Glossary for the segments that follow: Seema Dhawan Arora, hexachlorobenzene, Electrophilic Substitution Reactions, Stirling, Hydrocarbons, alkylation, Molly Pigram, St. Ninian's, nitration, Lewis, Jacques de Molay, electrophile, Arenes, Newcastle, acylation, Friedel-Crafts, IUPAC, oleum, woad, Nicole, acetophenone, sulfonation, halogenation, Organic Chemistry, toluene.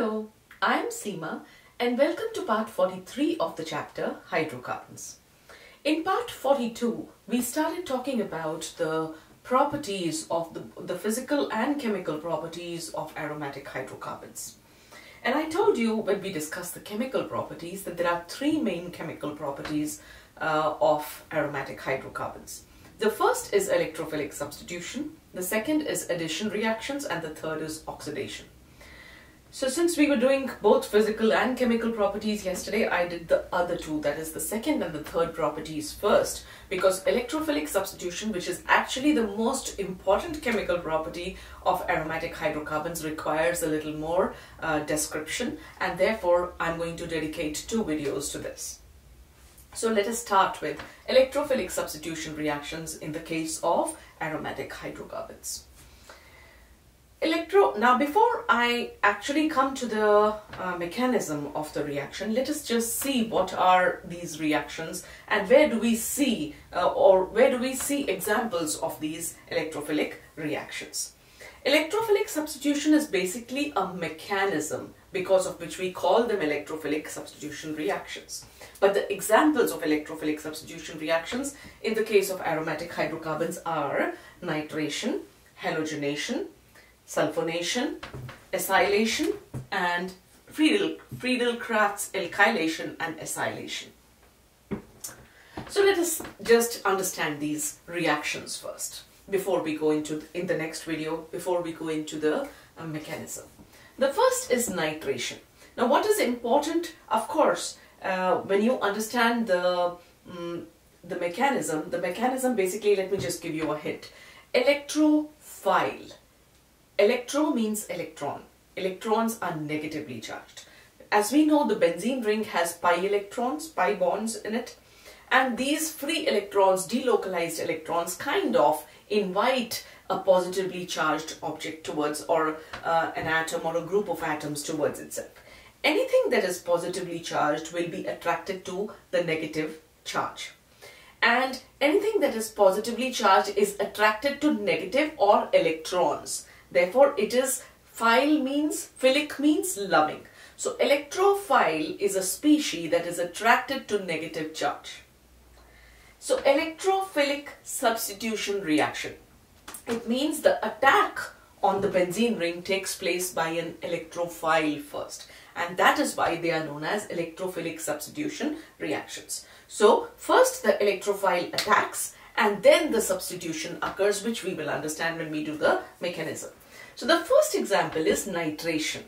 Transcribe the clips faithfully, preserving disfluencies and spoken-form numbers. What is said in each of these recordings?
Hello, I am Seema and welcome to part forty-three of the chapter Hydrocarbons. In part forty-two, we started talking about the properties of the, the physical and chemical properties of aromatic hydrocarbons. And I told you when we discussed the chemical properties that there are three main chemical properties uh, of aromatic hydrocarbons. The first is electrophilic substitution, the second is addition reactions, and the third is oxidation. So since we were doing both physical and chemical properties yesterday, I did the other two, that is the second and the third properties first, because electrophilic substitution, which is actually the most important chemical property of aromatic hydrocarbons, requires a little more uh, description, and therefore I'm going to dedicate two videos to this. So let us start with electrophilic substitution reactions in the case of aromatic hydrocarbons. Electro now, before I actually come to the uh, mechanism of the reaction, let us just see what are these reactions and where do we see uh, or where do we see examples of these electrophilic reactions. Electrophilic substitution is basically a mechanism because of which we call them electrophilic substitution reactions. But the examples of electrophilic substitution reactions in the case of aromatic hydrocarbons are nitration, halogenation, sulfonation, acylation, and Friedel-Crafts alkylation and acylation. So let us just understand these reactions first before we go into th in the next video before we go into the uh, mechanism. The first is nitration. Now, what is important, of course, uh, when you understand the um, the mechanism, the mechanism basically, let me just give you a hint. Electrophile. Electro means electron. Electrons are negatively charged. As we know, the benzene ring has pi electrons, pi bonds in it. And these free electrons, delocalized electrons, kind of invite a positively charged object towards, or uh, an atom or a group of atoms towards itself. Anything that is positively charged will be attracted to the negative charge. And anything that is positively charged is attracted to negative or electrons. Therefore, it is phile means, philic means loving. So, electrophile is a species that is attracted to negative charge. So, electrophilic substitution reaction. It means the attack on the benzene ring takes place by an electrophile first. And that is why they are known as electrophilic substitution reactions. So, first the electrophile attacks, and then the substitution occurs, which we will understand when we do the mechanism. So the first example is nitration.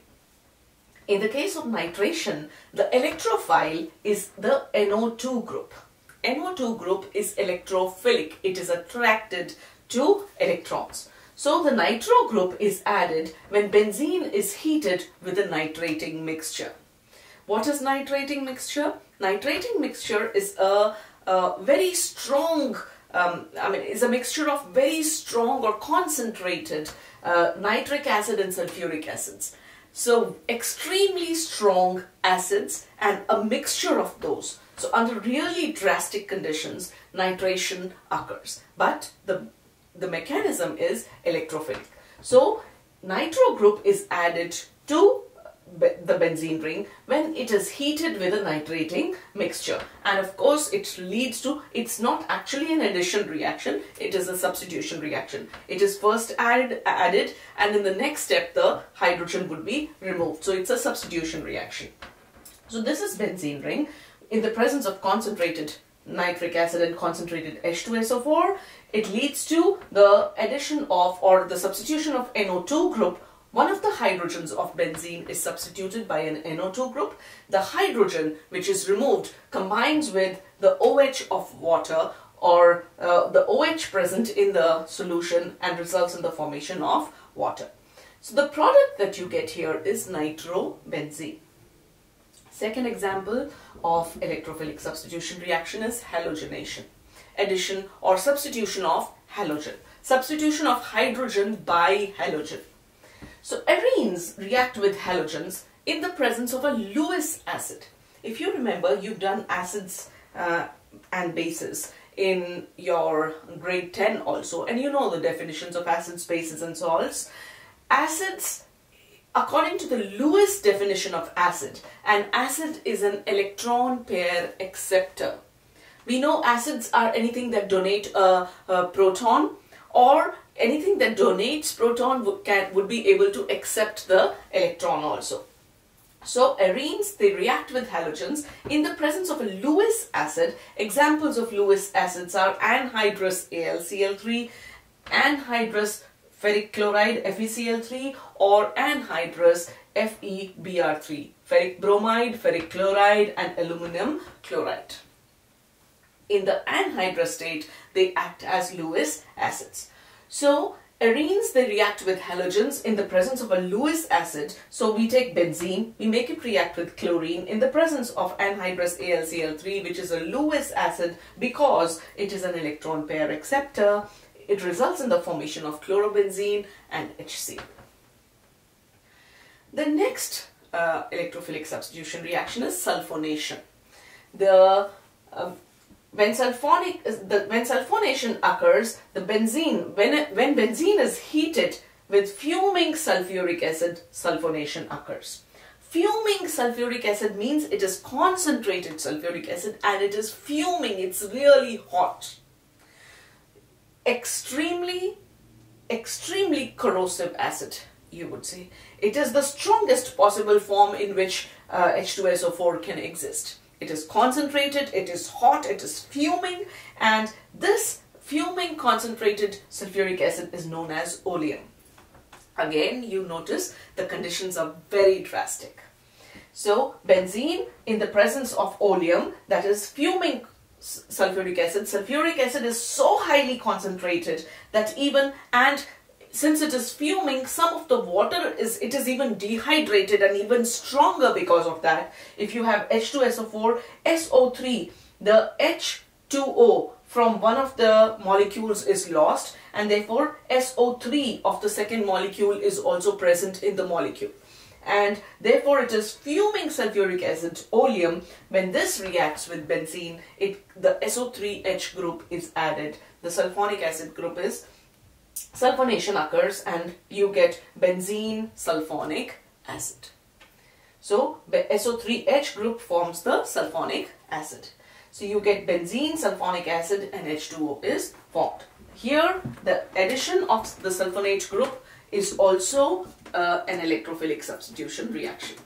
In the case of nitration, the electrophile is the N O two group. N O two group is electrophilic. It is attracted to electrons. So the nitro group is added when benzene is heated with a nitrating mixture. What is nitrating mixture? Nitrating mixture is a, a very strong Um, I mean, it's a mixture of very strong or concentrated uh, nitric acid and sulfuric acids. So, extremely strong acids and a mixture of those. So, under really drastic conditions, nitration occurs. But the, the mechanism is electrophilic. So, nitro group is added to the benzene ring when it is heated with a nitrating mixture, and of course it leads to, it's not actually an addition reaction, it is a substitution reaction. It is first added, added and in the next step the hydrogen would be removed. So it's a substitution reaction. So this is benzene ring. In the presence of concentrated nitric acid and concentrated H two S O four, it leads to the addition of, or the substitution of, N O two group. One of the hydrogens of benzene is substituted by an N O two group. The hydrogen which is removed combines with the O H of water, or uh, the O H present in the solution, and results in the formation of water. So the product that you get here is nitrobenzene. Second example of electrophilic substitution reaction is halogenation. Addition or substitution of halogen. Substitution of hydrogen by halogen. So, arenes react with halogens in the presence of a Lewis acid. If you remember, you've done acids uh, and bases in your grade ten also, and you know the definitions of acids, bases and salts. Acids According to the Lewis definition of acid, an acid is an electron pair acceptor. We know acids are anything that donate a, a proton, or anything that donates proton would, can, would be able to accept the electron also. So arenes, they react with halogens in the presence of a Lewis acid. Examples of Lewis acids are anhydrous A l C l three, anhydrous ferric chloride F e C l three, or anhydrous F e B r three, ferric bromide, ferric chloride and aluminum chloride. In the anhydrous state, they act as Lewis acids. So arenes, they react with halogens in the presence of a Lewis acid. So we take benzene, we make it react with chlorine in the presence of anhydrous A l C l three, which is a Lewis acid because it is an electron pair acceptor. It results in the formation of chlorobenzene and H C l. The next uh, electrophilic substitution reaction is sulfonation. The uh, When, sulfonic, the, when sulfonation occurs, the benzene, when, when benzene is heated with fuming sulfuric acid, sulfonation occurs. Fuming sulfuric acid means it is concentrated sulfuric acid and it is fuming, it's really hot. Extremely, extremely corrosive acid, you would say. It is the strongest possible form in which uh, H two S O four can exist. It is concentrated, it is hot, it is fuming, and this fuming concentrated sulfuric acid is known as oleum. Again, you notice the conditions are very drastic. So, benzene in the presence of oleum, that is fuming sulfuric acid, sulfuric acid is so highly concentrated that even, and since it is fuming, some of the water is, it is even dehydrated and even stronger because of that. If you have H two S O four, S O three, the H two O from one of the molecules is lost, and therefore S O three of the second molecule is also present in the molecule. And therefore it is fuming sulfuric acid, oleum. When this reacts with benzene, it, the S O three H group is added. The sulfonic acid group is sulfonation occurs and you get benzene sulfonic acid. So the S O three H group forms the sulfonic acid. So you get benzene sulfonic acid and H two O is formed. Here the addition of the sulfonate group is also uh, an electrophilic substitution reaction.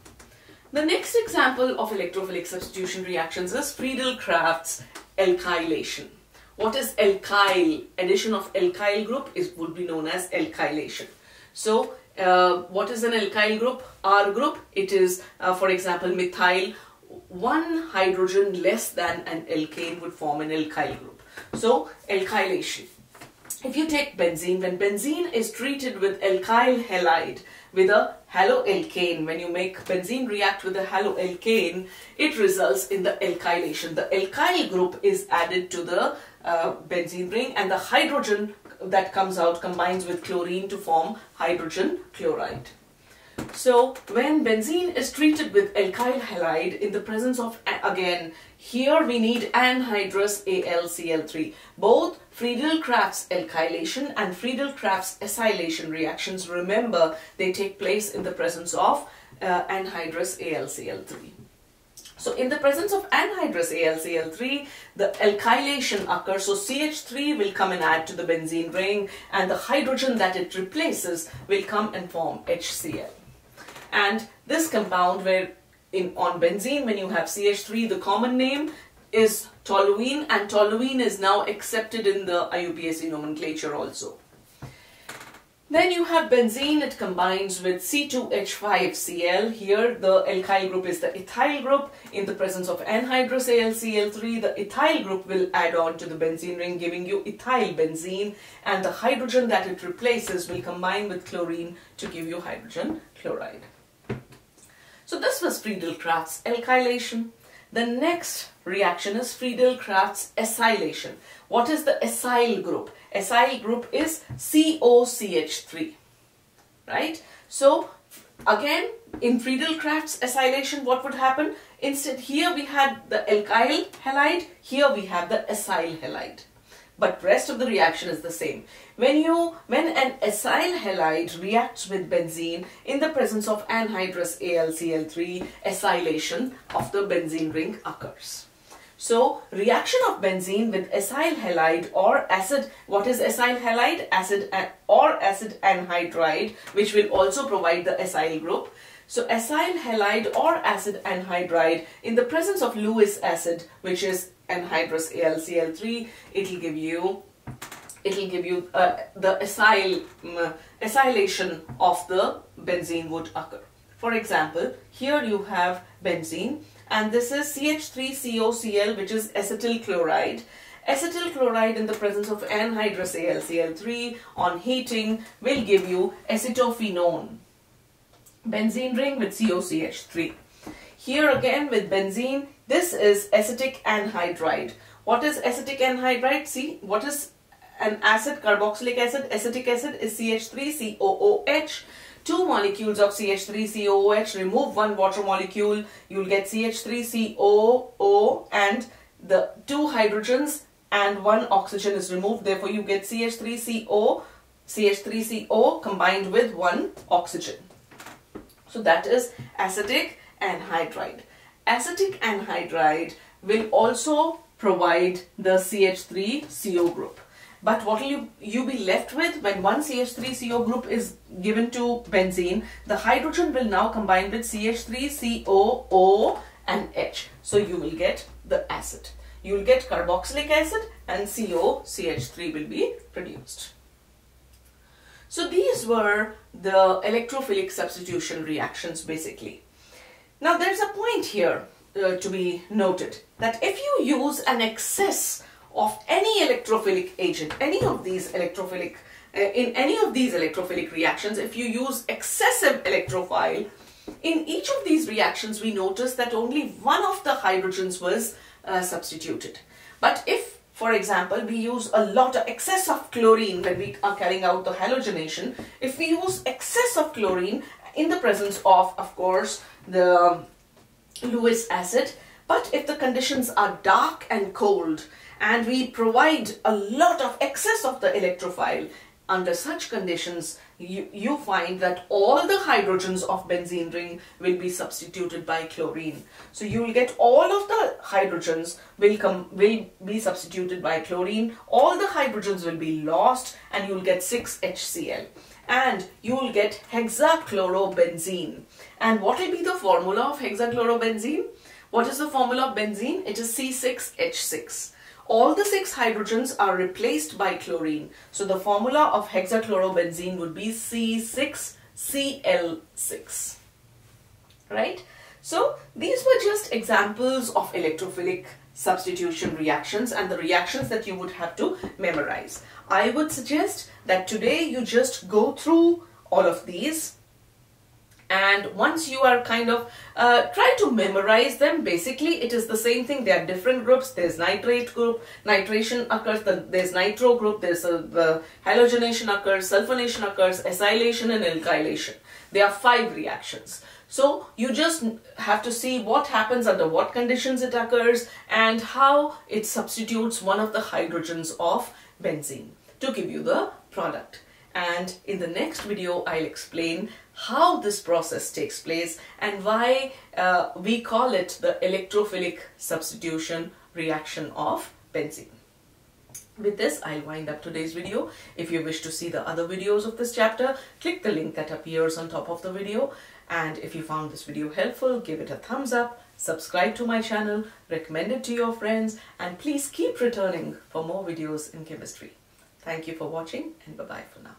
The next example of electrophilic substitution reactions is Friedel-Crafts alkylation. What is alkyl? Addition of alkyl group is would be known as alkylation. So, uh, what is an alkyl group? R group. It is, uh, for example, methyl. One hydrogen less than an alkane would form an alkyl group. So, alkylation. If you take benzene, when benzene is treated with alkyl halide, with a haloalkane, when you make benzene react with a haloalkane, it results in the alkylation. The alkyl group is added to the uh, benzene ring, and the hydrogen that comes out combines with chlorine to form hydrogen chloride. So when benzene is treated with alkyl halide in the presence of, again, here we need anhydrous A l C l three. Both Friedel-Crafts alkylation and Friedel-Crafts acylation reactions, remember, they take place in the presence of uh, anhydrous A l C l three. So in the presence of anhydrous A l C l three, the alkylation occurs, so C h three will come and add to the benzene ring, and the hydrogen that it replaces will come and form HCl. And this compound, where in on benzene, when you have C h three, the common name is toluene, and toluene is now accepted in the I U P A C nomenclature also. Then you have benzene, it combines with C two H five C l. Here the alkyl group is the ethyl group. In the presence of anhydrous A l C l three, the ethyl group will add on to the benzene ring, giving you ethyl benzene, and the hydrogen that it replaces will combine with chlorine to give you hydrogen chloride. So this was Friedel-Crafts alkylation. The next reaction is Friedel-Crafts acylation. What is the acyl group? Acyl group is C O C H three, right? So again, in Friedel-Crafts acylation, what would happen? Instead, here we had the alkyl halide, here we have the acyl halide. but rest of the reaction is the same. When you when an acyl halide reacts with benzene in the presence of anhydrous A l C l three, acylation of the benzene ring occurs. So reaction of benzene with acyl halide or acid, what is acyl halide? Acid or acid anhydride, which will also provide the acyl group. So acyl halide or acid anhydride in the presence of Lewis acid, which is anhydrous A l C l three, it will give you it will give you uh, the acyl um, acylation of the benzene would occur. For example, here you have benzene and this is C H three C O C l, which is acetyl chloride. Acetyl chloride in the presence of anhydrous A l C l three on heating will give you acetophenone. Benzene ring with C O C H three. Here again with benzene, this is acetic anhydride. What is acetic anhydride? See, what is an acid? Carboxylic acid, acetic acid is C H three C O O H. Two molecules of C H three C O O H, remove one water molecule, you'll get C H three C O O and the two hydrogens and one oxygen is removed. Therefore, you get C H three C O, C H three C O combined with one oxygen. So that is acetic anhydride. Acetic anhydride will also provide the C H three C O group. But what will you, you be left with when one C H three C O group is given to benzene? The hydrogen will now combine with C H three C O O and H. So you will get the acid. You will get carboxylic acid and C O C H three will be produced. So these were the electrophilic substitution reactions basically. Now there's a point here uh, to be noted that if you use an excess of any electrophilic agent, any of these electrophilic, uh, in any of these electrophilic reactions, if you use excessive electrophile, in each of these reactions we notice that only one of the hydrogens was uh, substituted. But if, for example, we use a lot of excess of chlorine when we are carrying out the halogenation. If we use excess of chlorine in the presence of, of course, the Lewis acid, but if the conditions are dark and cold and we provide a lot of excess of the electrophile, under such conditions, you, you find that all the hydrogens of benzene ring will be substituted by chlorine. So you will get all of the hydrogens will, come, will be substituted by chlorine. All the hydrogens will be lost and you will get six H C l. And you will get hexachlorobenzene. And what will be the formula of hexachlorobenzene? What is the formula of benzene? It is C six H six. All the six hydrogens are replaced by chlorine. So the formula of hexachlorobenzene would be C six C l six. Right? So these were just examples of electrophilic substitution reactions and the reactions that you would have to memorize. I would suggest that today you just go through all of these. And once you are kind of, uh, try to memorize them. Basically, it is the same thing. There are different groups. There's nitrate group, nitration occurs, the, there's nitro group, there's a, the halogenation occurs, sulfonation occurs, acylation and alkylation. There are five reactions. So you just have to see what happens, under what conditions it occurs and how it substitutes one of the hydrogens of benzene to give you the product. And in the next video, I'll explain how this process takes place and why uh, we call it the electrophilic substitution reaction of benzene. With this, I'll wind up today's video. If you wish to see the other videos of this chapter, click the link that appears on top of the video. And if you found this video helpful, give it a thumbs up, subscribe to my channel, recommend it to your friends, and please keep returning for more videos in chemistry. Thank you for watching and bye-bye for now.